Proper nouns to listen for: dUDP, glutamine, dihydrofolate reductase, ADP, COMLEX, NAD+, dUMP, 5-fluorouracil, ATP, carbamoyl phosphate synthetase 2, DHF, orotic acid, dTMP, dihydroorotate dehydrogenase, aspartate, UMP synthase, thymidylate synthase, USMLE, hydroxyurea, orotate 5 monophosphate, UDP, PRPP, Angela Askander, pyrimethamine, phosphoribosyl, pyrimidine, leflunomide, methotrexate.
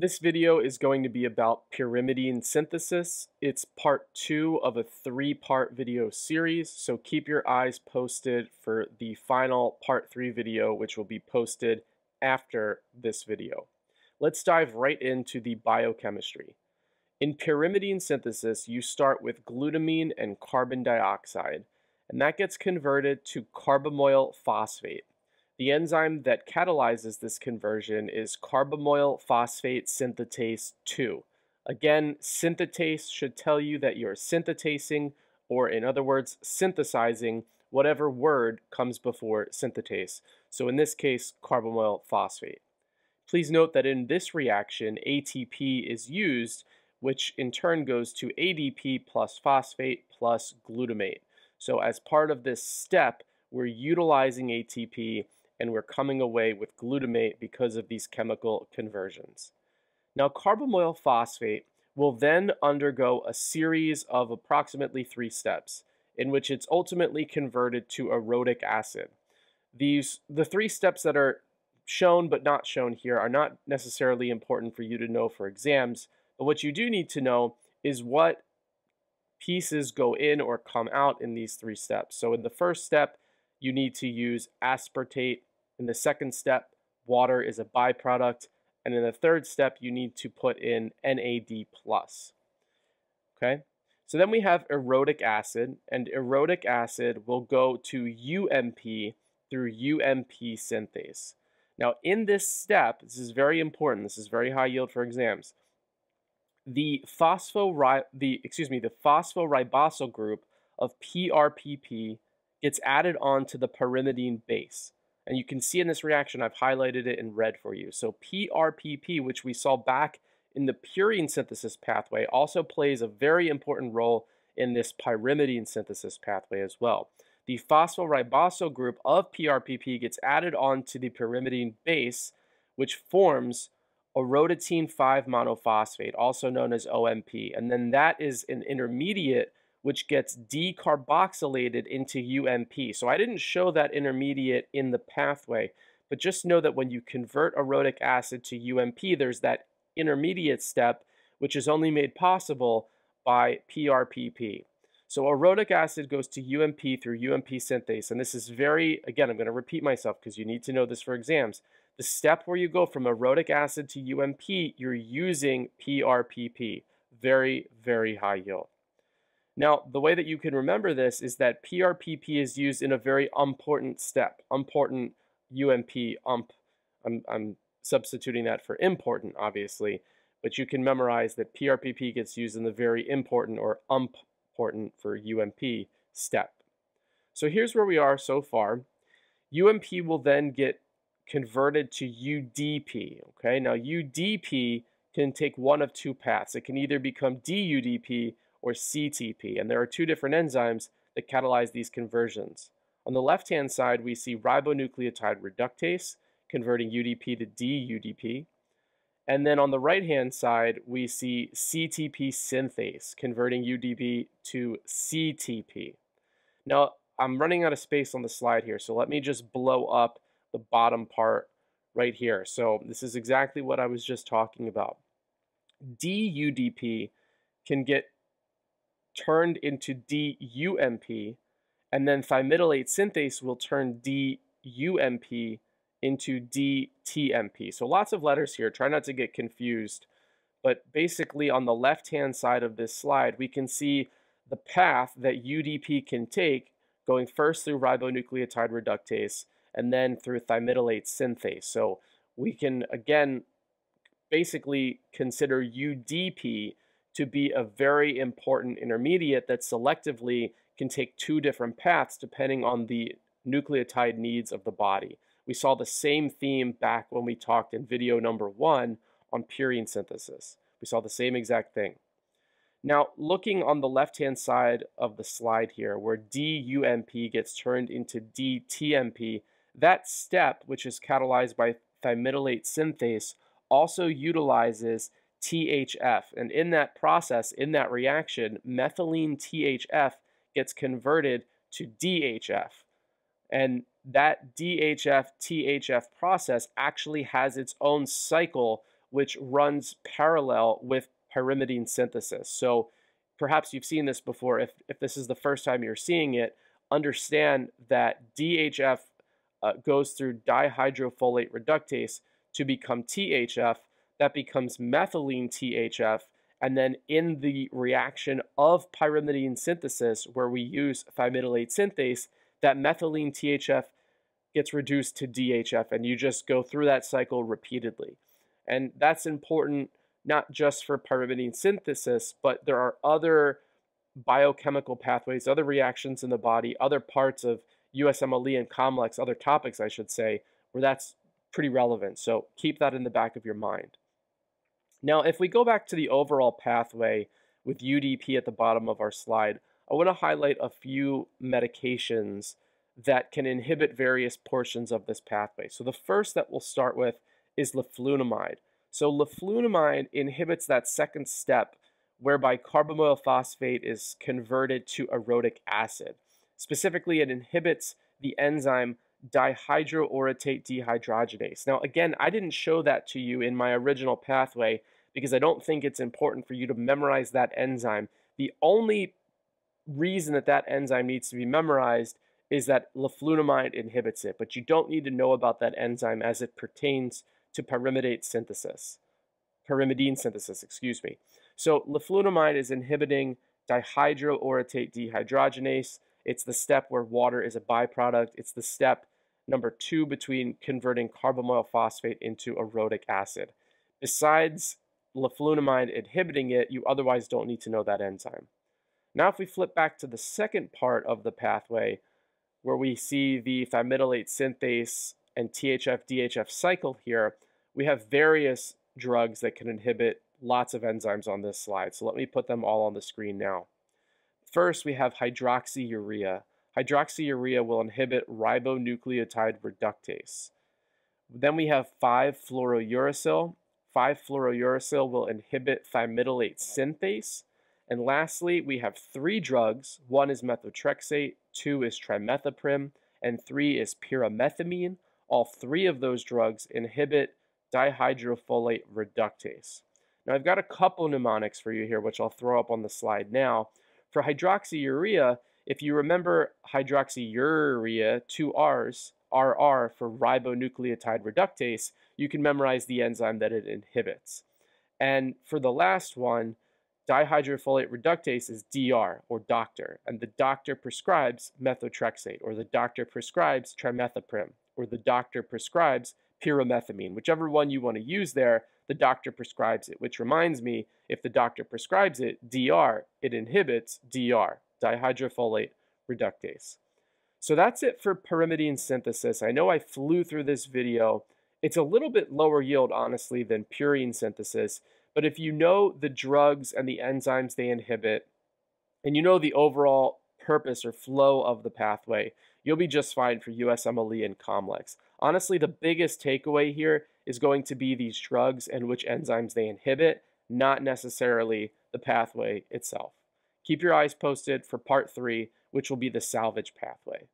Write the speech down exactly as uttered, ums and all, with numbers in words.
This video is going to be about pyrimidine synthesis. It's part two of a three-part video series, so keep your eyes posted for the final part three video, which will be posted after this video. Let's dive right into the biochemistry. In pyrimidine synthesis, you start with glutamine and carbon dioxide, and that gets converted to carbamoyl phosphate. The enzyme that catalyzes this conversion is carbamoyl phosphate synthetase two. Again, synthetase should tell you that you're synthetating, or in other words, synthesizing, whatever word comes before synthetase. So in this case, carbamoyl phosphate. Please note that in this reaction, A T P is used, which in turn goes to A D P plus phosphate plus glutamate. So as part of this step, we're utilizing A T P, and we're coming away with glutamate because of these chemical conversions. Now, carbamoyl phosphate will then undergo a series of approximately three steps in which it's ultimately converted to orotic acid. These, the three steps that are shown but not shown here are not necessarily important for you to know for exams, but what you do need to know is what pieces go in or come out in these three steps. So in the first step, you need to use aspartate. In the second step, water is a byproduct. And in the third step, you need to put in N A D plus. Okay? So then we have orotic acid, and orotic acid will go to U M P through U M P synthase. Now in this step, this is very important, this is very high yield for exams, the, phosphori the, excuse me, the phosphoribosyl group of P R P P gets added on to the pyrimidine base. And you can see in this reaction, I've highlighted it in red for you. So P R P P, which we saw back in the purine synthesis pathway, also plays a very important role in this pyrimidine synthesis pathway as well. The phosphoribosyl group of P R P P gets added on to the pyrimidine base, which forms orotate five monophosphate, also known as O M P. And then that is an intermediate which gets decarboxylated into U M P. So I didn't show that intermediate in the pathway, but just know that when you convert orotic acid to U M P, there's that intermediate step, which is only made possible by P R P P. So orotic acid goes to U M P through U M P synthase, and this is very, again, I'm going to repeat myself because you need to know this for exams. The step where you go from orotic acid to U M P, you're using P R P P. Very, very high yield. Now, the way that you can remember this is that P R P P is used in a very important step. Important, U M P, U M P. I'm, I'm substituting that for important, obviously. But you can memorize that P R P P gets used in the very important or U M P-portant for U M P step. So here's where we are so far. U M P will then get converted to U D P. Okay, now U D P can take one of two paths. It can either become d U D P or C T P, and there are two different enzymes that catalyze these conversions. On the left-hand side, we see ribonucleotide reductase converting U D P to d U D P, and then on the right-hand side, we see C T P synthase converting U D P to C T P. Now, I'm running out of space on the slide here, so let me just blow up the bottom part right here. So this is exactly what I was just talking about. d U D P can get turned into d U M P, and then thymidylate synthase will turn d U M P into d T M P. So lots of letters here, try not to get confused, but basically on the left-hand side of this slide, we can see the path that U D P can take, going first through ribonucleotide reductase and then through thymidylate synthase. So we can, again, basically consider U D P to be a very important intermediate that selectively can take two different paths depending on the nucleotide needs of the body. We saw the same theme back when we talked in video number one on purine synthesis. We saw the same exact thing. Now, looking on the left-hand side of the slide here, where d U M P gets turned into d T M P, that step, which is catalyzed by thymidylate synthase, also utilizes T H F, and in that process, in that reaction, methylene T H F gets converted to D H F, and that D H F T H F process actually has its own cycle which runs parallel with pyrimidine synthesis. So perhaps you've seen this before. If, if this is the first time you're seeing it, understand that D H F uh, goes through dihydrofolate reductase to become T H F. That becomes methylene T H F. And then in the reaction of pyrimidine synthesis, where we use thymidylate synthase, that methylene T H F gets reduced to D H F, and you just go through that cycle repeatedly. And that's important not just for pyrimidine synthesis, but there are other biochemical pathways, other reactions in the body, other parts of U S M L E and COMLEX, other topics, I should say, where that's pretty relevant. So keep that in the back of your mind. Now, if we go back to the overall pathway with U D P at the bottom of our slide, I want to highlight a few medications that can inhibit various portions of this pathway. So the first that we'll start with is leflunomide. So leflunomide inhibits that second step whereby carbamoyl phosphate is converted to orotic acid. Specifically, it inhibits the enzyme dihydroorotate dehydrogenase. Now, again, I didn't show that to you in my original pathway because I don't think it's important for you to memorize that enzyme. The only reason that that enzyme needs to be memorized is that leflunomide inhibits it, but you don't need to know about that enzyme as it pertains to pyrimidate synthesis, pyrimidine synthesis, excuse me. So leflunomide is inhibiting dihydroorotate dehydrogenase. It's the step where water is a byproduct. It's the step number two between converting carbamoyl phosphate into orotic acid. Besides leflunomide inhibiting it, you otherwise don't need to know that enzyme. Now, if we flip back to the second part of the pathway, where we see the thymidylate synthase and T H F D H F cycle here, we have various drugs that can inhibit lots of enzymes on this slide. So let me put them all on the screen now. First, we have hydroxyurea. Hydroxyurea will inhibit ribonucleotide reductase. Then we have five fluorouracil. five fluorouracil will inhibit thymidylate synthase. And lastly, we have three drugs. One is methotrexate, two is trimethoprim, and three is pyrimethamine. All three of those drugs inhibit dihydrofolate reductase. Now, I've got a couple mnemonics for you here, which I'll throw up on the slide now. For hydroxyurea, if you remember hydroxyurea, two R's, R R for ribonucleotide reductase, you can memorize the enzyme that it inhibits. And for the last one, dihydrofolate reductase is D R, or doctor, and the doctor prescribes methotrexate, or the doctor prescribes trimethoprim, or the doctor prescribes pyrimethamine. Whichever one you want to use there, the doctor prescribes it, which reminds me, if the doctor prescribes it, D R, it inhibits D R, dihydrofolate reductase. So that's it for pyrimidine synthesis. I know I flew through this video. It's a little bit lower yield, honestly, than purine synthesis, but if you know the drugs and the enzymes they inhibit, and you know the overall purpose or flow of the pathway, you'll be just fine for U S M L E and COMLEX. Honestly, the biggest takeaway here is going to be these drugs and which enzymes they inhibit, not necessarily the pathway itself. Keep your eyes posted for part three, which will be the salvage pathway.